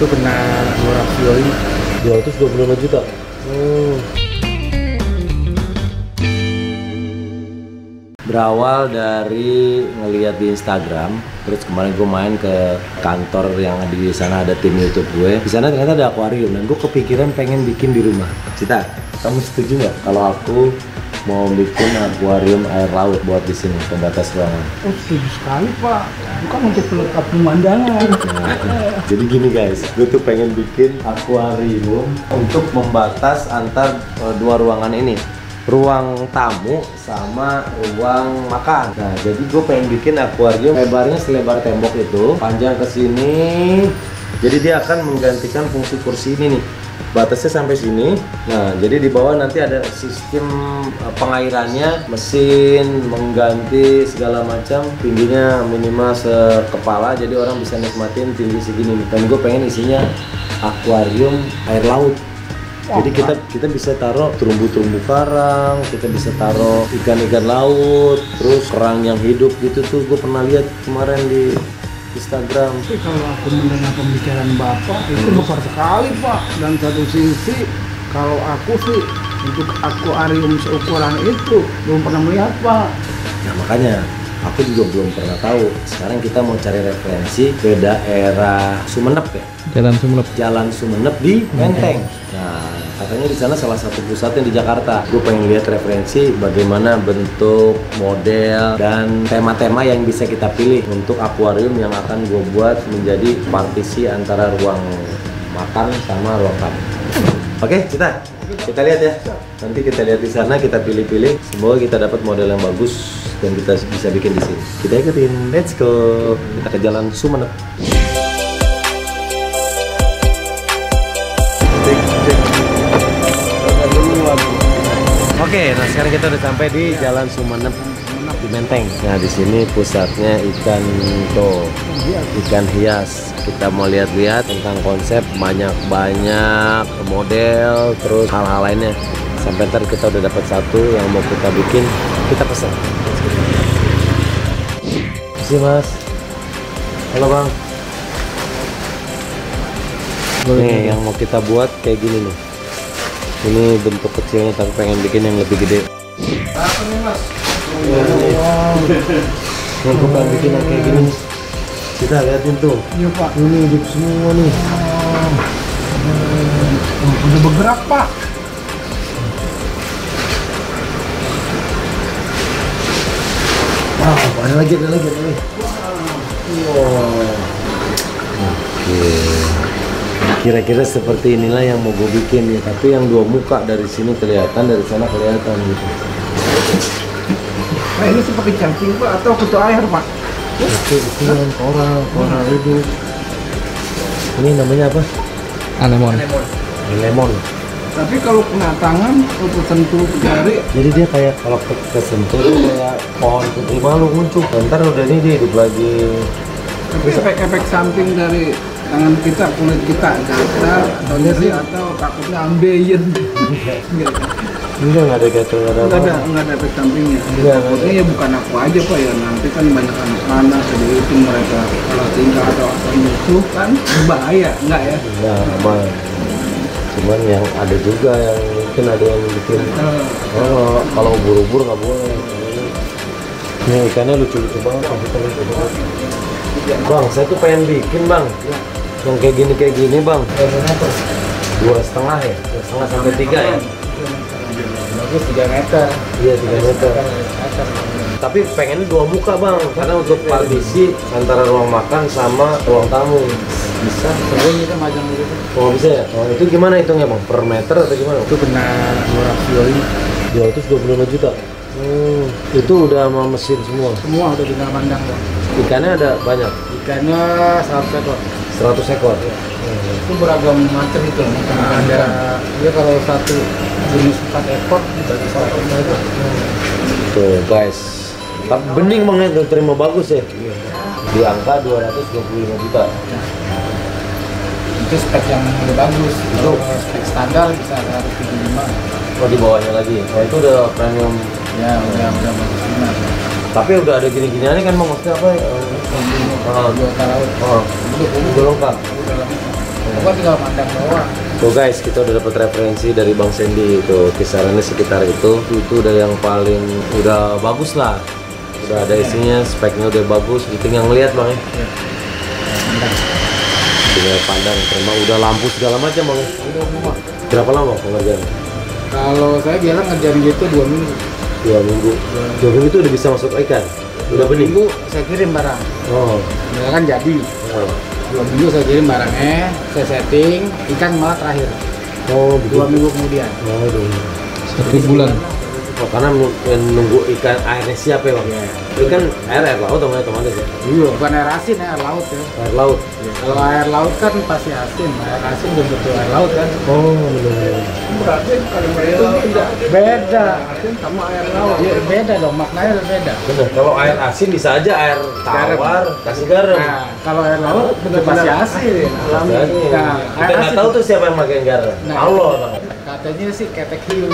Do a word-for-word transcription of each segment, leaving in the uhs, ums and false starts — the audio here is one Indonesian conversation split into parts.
Itu kena murah sioi dua ratus dua puluh lima juta. Oh. Berawal dari ngelihat di Instagram, terus kemarin gue main ke kantor yang di sana ada tim YouTube gue. Di sana ternyata ada akuarium dan gue kepikiran pengen bikin di rumah. Cita, kamu setuju nggak kalau aku mau bikin akuarium air laut buat di sini pembatas ruangan? Oh, setuju sekali Pak. Bukan untuk pelengkap pemandangan. Nah, jadi gini guys, gue tuh pengen bikin akuarium untuk membatas antar uh, dua ruangan ini. Ruang tamu sama ruang makan. Nah, jadi gue pengen bikin akuarium lebarnya selebar tembok itu, panjang ke sini. Jadi dia akan menggantikan fungsi kursi ini nih. Batasnya sampai sini. Nah, jadi di bawah nanti ada sistem pengairannya, mesin mengganti segala macam. Tingginya minimal sekepala, jadi orang bisa nikmatin tinggi segini nih. Dan gue pengen isinya akuarium air laut. Jadi kita kita bisa taruh terumbu-terumbu karang, kita bisa taruh ikan-ikan laut, terus kerang yang hidup gitu tuh gue pernah lihat kemarin di Instagram. Tapi kalau aku mendengar pembicaraan Bapak itu besar sekali Pak. Dan satu sisi kalau aku sih untuk akuarium seukuran itu belum pernah melihat Pak. Nah makanya. Aku juga belum pernah tahu. Sekarang kita mau cari referensi ke daerah Sumenep ya. Jalan Sumenep. Jalan Sumenep di Menteng. Nah, katanya di sana salah satu pusatnya di Jakarta. Gue pengen lihat referensi bagaimana bentuk, model, dan tema-tema yang bisa kita pilih untuk akuarium yang akan gue buat menjadi partisi antara ruang makan sama ruang tamu. Oke, Cita, kita lihat ya. Nanti kita lihat di sana, kita pilih-pilih. Semoga kita dapat model yang bagus dan kita bisa bikin di sini. Kita ikutin, let's go. Kita ke Jalan Sumenep. Oke, nah sekarang kita udah sampai di Jalan Sumenep di Menteng. Nah di sini pusatnya ikan to, ikan hias. Kita mau lihat-lihat tentang konsep, banyak-banyak model, terus hal-hal lainnya. Sampai ntar kita udah dapat satu yang mau kita bikin, kita pesan. Si Mas, halo Bang. Boleh nih, yang mau kita buat kayak gini nih. Ini bentuk kecilnya, tapi pengen bikin yang lebih gede. Apa nih Mas? Yang gue pengen bikin yang kayak gini. Kita liatin tuh. Iya Pak. Ini hidup semua nih. Udah bergerak Pak. Wow, ada lagi, ada lagi, ada lagi. Wow. Oke. Kira-kira seperti inilah yang mau gue bikin ya. Tapi yang dua muka, dari sini kelihatan, dari sana kelihatan gitu. Nah, ini seperti cangking Pak atau kutu air Pak? Itu ukuran koral, koral itu. Ini namanya apa? Anemon. Anemon. Tapi kalau kena tangan, untuk sentuh jari, jadi dia kayak kalau kesentuh kayak pohon putri malu muncul. Bentar udah ini dia hidup lagi. Tapi efek-efek samping dari tangan kita, kulit kita, kita nyeri atau takutnya ambeien. Enggak, enggak ada gatal, enggak ada apa. Enggak ada, enggak ada efek sampingnya. Takutnya ya bukan aku aja Pak ya, nanti kan banyak anak anak jadi itu mereka kalau tinggal atau asal musuh kan bahaya, enggak ya? Enggak, bahaya. Cuman yang ada juga yang mungkin ada yang bikin oh, kalau buru-buru nggak boleh. Ini ikannya lucu-lucu banget, lucu banget. Bang, saya tuh pengen bikin Bang yang kayak gini kayak gini Bang. Dua setengah ya, dua setengah sampai tiga ya. Bagus tiga meter. Iya tiga meter. Tapi pengennya dua muka Bang, karena untuk partisi antara ruang makan sama ruang tamu. Bisa, sebenarnya kita macam gitu. Oh bisa ya? Oh itu gimana hitungnya Bang? Per meter atau gimana? Itu kena murah sioi dua ratus dua puluh lima juta. Hmm, itu udah sama mesin semua? Semua udah tinggal pandang Bang. Ikannya ada banyak? Ikannya seratus ekor. seratus ekor? Iya. Hmm. Itu beragam macam itu. Nah, ada, dia kalau satu jenis empat ekor, jadi satu meter. Tuh guys. Tapi bening banget, terima bagus ya? Iya. Di angka dua ratus dua puluh lima juta. Itu spek yang udah bagus. Itu spek standar bisa seratus tiga puluh lima. Oh di bawahnya lagi. Oh itu udah premium. Ya udah udah bagus benar. Tapi udah ada gini-ginian kan Bang, maksudnya apa? Kalau di utara laut. Oh. Udah lengkap. Udah lengkap. Gua tinggal mandang doang. Tuh guys, kita udah dapat referensi dari Bang Sandy itu, kisarannya sekitar itu. Itu udah yang paling udah bagus lah. Udah ada isinya, speknya udah bagus. Itu yang ngeliat Bang ya. Tinggal pandang, terima udah lampu segala macam Bang. Berapa lama pengerjaan? Kalau saya bilang ngerjain gitu dua minggu. Dua minggu. Dua minggu itu udah bisa masuk ikan. Udah bening. Minggu saya kirim barang. Oh. Nah, kan jadi. Oh. Dua minggu saya kirim barangnya, saya setting, ikan malah terakhir. Oh, begitu. Dua minggu kemudian. Oh, dua minggu. Satu bulan. Oh, karena menunggu ikan airnya siap ya Bang? Iya. Ikan air air laut atau teman-teman sih? Iya, bukan air asin, air laut ya. Air laut. Ya. Kalau air laut kan pasti asin, air asin belum tentu air laut kan? Oh, benar. Berarti kalau itu tidak beda asin sama air laut. Iya, beda dong, maknanya beda. Benar. Kalau air asin bisa aja air tawar, kasih garam. Nah, kalau air laut benar pasti asin. Alami. Nah, kita nggak tahu tuh siapa yang pakai garam. Nah, Allah banget. Katanya sih ketek hiu.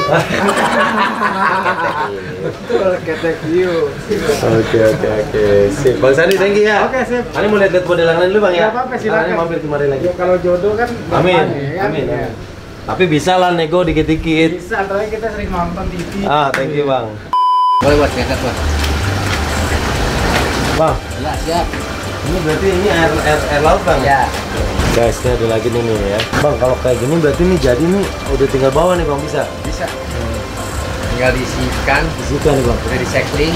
Betul, ketek hiu. Oke oke oke. Sip. Bang Sandi, thank you ya. Oke, sip. Ani mau lihat-lihat model yang lain dulu Bang ya. Enggak apa-apa, silakan. Ani mampir kemarin lagi. Ya, kalau jodoh kan amin. Ya, kan? Amin. Ya. Tapi bisa lah nego dikit-dikit. Bisa, soalnya kita sering nonton T V. Ah, thank you Bang. Boleh buat ketek, Bang. Bang, ya, siap. Ini berarti ini air air, air laut Bang. Ya. Guys, ini ada lagi nih ya. Bang, kalau kayak gini berarti ini jadi nih udah tinggal bawa nih Bang, bisa? Bisa. Hmm. Tinggal diisikan, diisikan nih Bang. Udah recycling.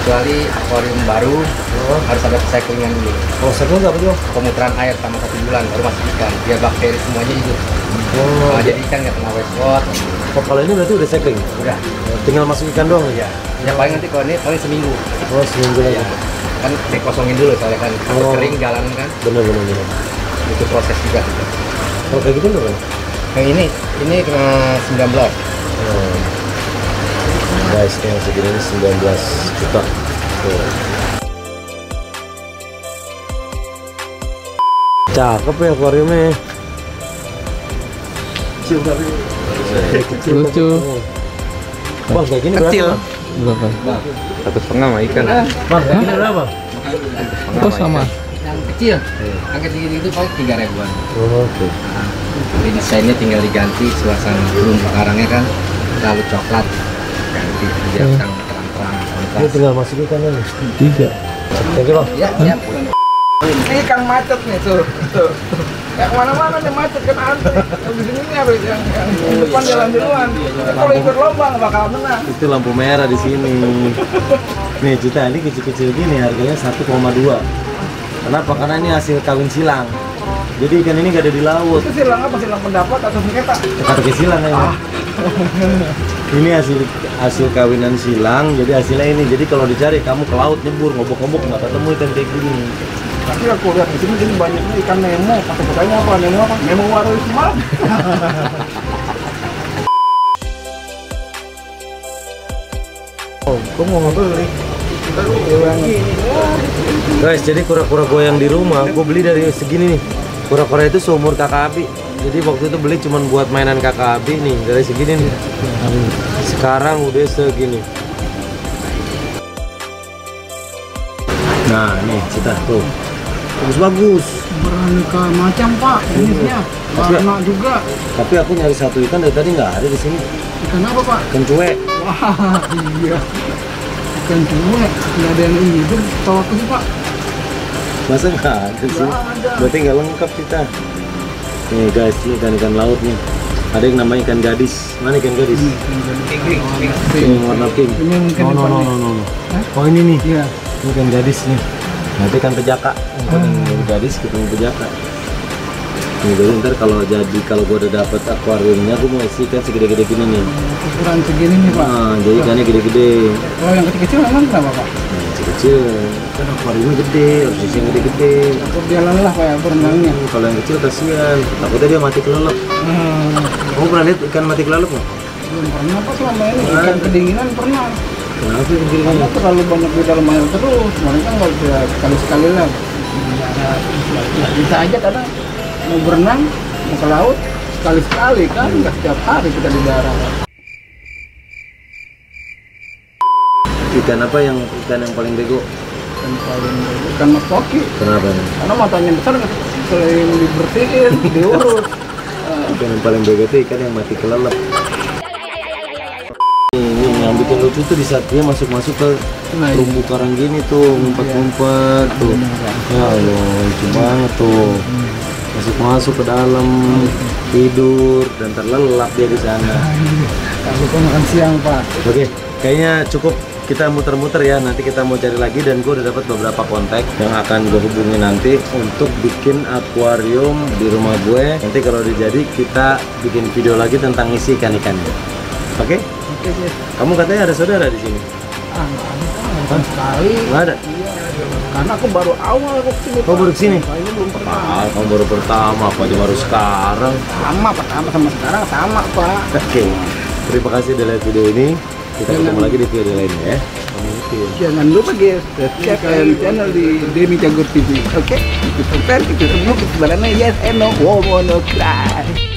Kecuali akuarium baru, oh. Harus ada recyclingan dulu. Oh, recycling apa tuh? Pemutaran air sama satu bulan baru masuk ikan. Biar bakteri semuanya hidup. Oh. Nah, jadi ikan nggak kena wastewater. Oh, kalau ini berarti udah recycling? Udah. Tinggal masuk ikan doang ya? Ya paling nanti kalau ini paling seminggu. Oh, seminggu lagi. Ya. Kan dikosongin dulu soalnya kan oh. Kering jalan kan. Bener bener bener. Itu proses juga. Kalau oh, kayak gitu loh. Yang ini, ini kena sembilan belas. Hmm. Guys, yang segini ini sembilan belas juta. Tuh. Cakep ya akuariumnya. Kecil tapi. Kecil lucu. Bang, kayak gini kecil. Berapa? Satu setengah mah ikan. Bang, kayak gini berapa? Terus sama. Yang kecil, yeah. Angkat dikit itu paling tiga ribuan. Oh, oke. Okay. Nah, desainnya tinggal diganti, suasana burung sekarangnya kan lalu coklat, ganti biar yeah. Terang terang. Ini tinggal masukin kan nih. Tiga. Oke Bang. Ya, siap. Ini Kang macet nih tuh. Tuh. Ya kemana-mana nih macet kan antri. Di sini nih habis yang depan jalan duluan. Kalau ikut lomba bakal menang. Itu lampu merah di sini. Nih juta ini kecil-kecil gini harganya satu koma dua. Kenapa? Karena ini hasil kawin silang. Jadi ikan ini nggak ada di laut. Itu silang apa? Silang pendapat atau sengketa? Kata silang ya. Ah. Ini hasil hasil kawinan silang. Jadi hasilnya ini. Jadi kalau dicari kamu ke laut nyebur ngobok-ngobok nggak ketemu ikan kayak gini. Tapi aku lihat di sini jadi banyaknya ikan nemo. Kata katanya apa? Nemo apa? Nemo warna semalam. Oh, kamu mau ngobrol nih? Guys, jadi kura-kura gue yang di rumah, gue beli dari segini nih. Kura-kura itu seumur kakak Abi. Jadi waktu itu beli cuma buat mainan kakak Abi nih, dari segini nih. Sekarang udah segini. Nah, nih cita tuh. Bagus-bagus. Beraneka macam Pak, jenisnya. Warna juga. Tapi aku nyari satu ikan dari tadi nggak ada di sini. Ikan apa Pak? Ikan cuek. Wah, iya. Ikan cuek, nggak ada yang hidup, tolak ini Pak. Masa nggak ada sih? Nggak ada. Berarti nggak lengkap kita. Nih guys, ini ikan-ikan laut nih. Ada yang namanya ikan gadis. Mana ikan gadis? Ini warna pink. Ini mungkin no, no, no, no, no, no. Oh ini nih, yeah. Ini ikan gadis nih. Nanti ikan pejaka. Ikan hmm. gadis ketemu pejaka. Nih dulu ntar kalau jadi, kalau gua udah dapet akuariumnya, aku mau isi ikan segede-gede gini nih. Ukuran segini nih Pak? Nah, jadi ikannya gede-gede. Kalau yang kecil-kecil emang kenapa Pak? Yang kecil-kecil, kan akuariumnya gede, harus yang gede-gede. Takut dia lelah Pak ya, berenangnya? Hmm, kalau yang kecil kasihan, takutnya dia mati kelelep. Hmm. Kamu pernah lihat ikan mati kelelep nggak? Belum pernah Pak, selama ini nah. Ikan kedinginan pernah. Kenapa kedinginan? Karena terlalu banyak di dalam air terus, mereka nggak bisa sekali-sekali lah. Nggak bisa aja kadang. Mau berenang, mau ke laut, sekali-sekali kan nggak setiap hari kita di darat. Ikan apa yang ikan yang paling bego? Ikan paling bego, ikan mas koki. Kenapa? Karena matanya besar nggak sih? selain dibersihin, diurus. Yang paling bete ikan yang mati kelelep. Yang bikin lucu tuh di saat dia masuk-masuk ke terumbu karang gini tuh, ngumpet-ngumpet tuh. Ya Allah, lucu banget tuh. Masuk-masuk ke dalam, tidur, dan terlelap dia di sana. Aku kan makan siang, Pak. Oke, kayaknya cukup. Kita muter-muter ya, nanti kita mau cari lagi, dan gue udah dapat beberapa kontak yang akan gue hubungi nanti untuk bikin akuarium di rumah gue. Nanti kalau udah jadi, kita bikin video lagi tentang isi ikan-ikannya. Oke? Oke, sih. Kamu katanya ada saudara di sini? Ah, nggak ada sekali. Nggak ada? Iya, karena aku baru awal aku kesini. Kau baru kesini? Kayaknya belum pernah. Kamu baru pertama, aku aja baru sekarang. Sama, pertama sama sekarang sama, Pak. Oke, terima kasih udah lihat video ini. Kita ketemu lagi di video lainnya ya. Jangan lupa guys, subscribe channel di Denny Cagur T V. Oke? Kita subscribe, kita semua kesebarannya. Yes and no, wow, no, cry.